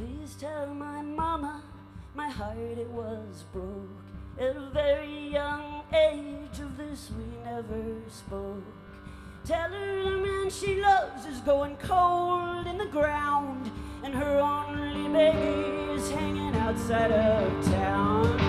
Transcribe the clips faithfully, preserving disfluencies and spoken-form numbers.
Please tell my mama, my heart it was broke. At a very young age, of this we never spoke. Tell her the man she loves is going cold in the ground, and her only baby is hanging outside of town.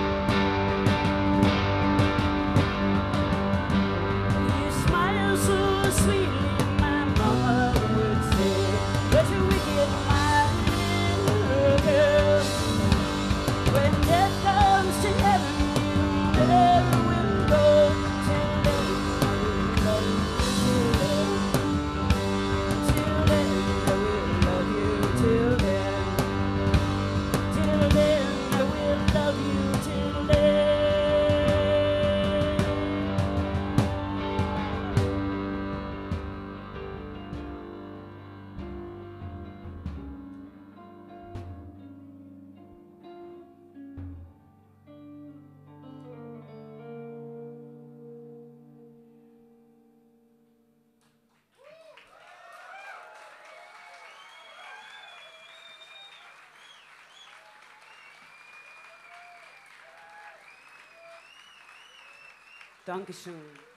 Dankeschön.